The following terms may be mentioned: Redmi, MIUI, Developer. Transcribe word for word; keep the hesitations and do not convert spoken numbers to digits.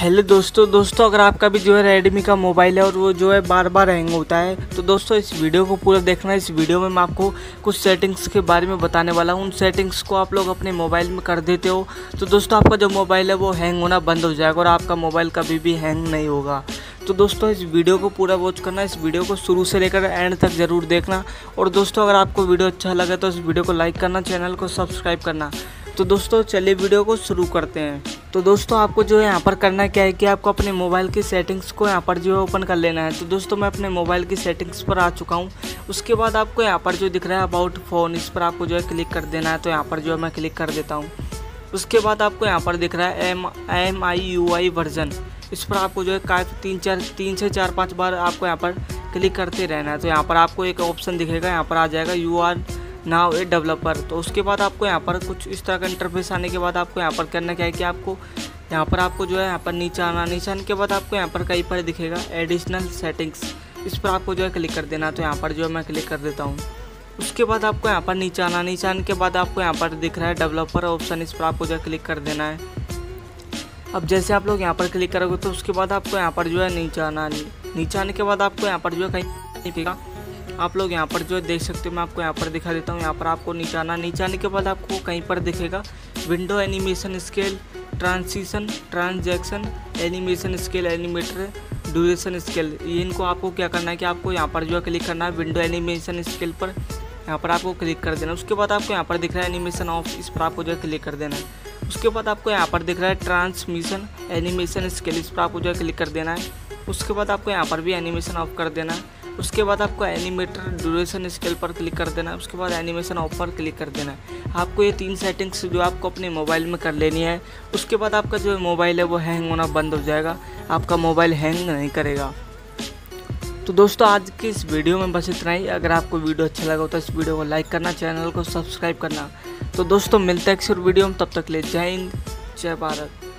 Hello दोस्तों दोस्तों अगर आपका भी जो है रेडमी का मोबाइल है और वो जो है बार बार हैंग होता है तो दोस्तों इस वीडियो को पूरा देखना। इस वीडियो में मैं आपको कुछ सेटिंग्स के बारे में बताने वाला हूँ। उन सेटिंग्स को आप लोग अपने मोबाइल में कर देते हो तो दोस्तों आपका जो मोबाइल है वो हैंग होना बंद हो जाएगा और आपका मोबाइल कभी भी हैंग नहीं होगा। तो दोस्तों इस वीडियो को पूरा वॉच करना, इस वीडियो को शुरू से लेकर एंड तक ज़रूर देखना। और दोस्तों अगर आपको वीडियो अच्छा लगे तो इस वीडियो को लाइक करना, चैनल को सब्सक्राइब करना। तो दोस्तों चलिए वीडियो को शुरू करते हैं। तो दोस्तों आपको जो है यहाँ पर करना क्या है कि आपको अपने मोबाइल की सेटिंग्स को यहाँ पर जो है ओपन कर लेना है। तो दोस्तों मैं अपने मोबाइल की सेटिंग्स पर आ चुका हूँ। उसके बाद आपको यहाँ पर जो दिख रहा है अबाउट फ़ोन, इस पर आपको जो है क्लिक कर देना है। तो यहाँ पर जो है मैं क्लिक कर देता हूँ। उसके बाद आपको यहाँ पर दिख रहा है M M I U I version, इस पर आपको जो है काफ़ी तीन चार तीन से चार पाँच बार आपको यहाँ पर क्लिक करते रहना है। तो यहाँ पर आपको एक ऑप्शन दिखेगा, यहाँ पर आ जाएगा you are now a developer. तो उसके बाद आपको यहाँ पर कुछ इस तरह का इंटरफेस आने के बाद आपको यहाँ पर करना क्या है कि आपको यहाँ पर आपको जो है यहाँ पर नीचे आना, नीचे आने के बाद आपको यहाँ पर कहीं पर दिखेगा एडिशनल सेटिंग्स, इस पर आपको जो है क्लिक कर देना। तो यहाँ पर जो है मैं क्लिक कर देता हूँ। उसके बाद आपको यहाँ पर नीचे आना, नीचे आने के बाद आपको यहाँ पर दिख रहा है डेवलपर ऑप्शन, इस पर आपको जो है क्लिक कर देना है। अब जैसे आप लोग यहाँ पर क्लिक करोगे तो उसके बाद आपको यहाँ पर जो है नीचे आना, नीचे आने के बाद आपको यहाँ पर जो है कहीं दिखेगा, आप लोग यहाँ पर जो है देख सकते हो। मैं आपको यहाँ पर दिखा देता हूँ। यहाँ पर आपको नीचे आना, नीचे आने के बाद आपको कहीं पर दिखेगा window animation scale, transition, transaction, animation scale, animator, duration scale. इनको आपको क्या करना है कि आपको यहाँ पर जो है क्लिक करना है विंडो एनिमेशन स्केल पर, यहाँ पर आपको क्लिक कर देना। उसके बाद आपको यहाँ पर दिख रहा है एनिमेशन ऑफ, इस पर आपको जो है क्लिक कर देना है। उसके बाद आपको यहाँ पर दिख रहा है ट्रांसमिशन एनिमेशन स्केल, इस पर आपको जो है क्लिक कर देना है। उसके बाद आपको यहाँ पर भी एनिमेशन ऑफ कर देना है। उसके बाद आपको एनिमेटर ड्यूरेशन स्केल पर क्लिक कर देना है। उसके बाद एनिमेशन ऑफ पर क्लिक कर देना है। आपको ये तीन सेटिंग्स जो आपको अपने मोबाइल में कर लेनी है। उसके बाद आपका जो मोबाइल है वो हैंग होना बंद हो जाएगा, आपका मोबाइल हैंग नहीं करेगा। तो दोस्तों आज की इस वीडियो में बस इतना ही। अगर आपको वीडियो अच्छा लगा तो इस वीडियो को लाइक करना, चैनल को सब्सक्राइब करना। तो दोस्तों मिलते हैं एक और वीडियो में, तब तक ले जय हिंद, जय भारत।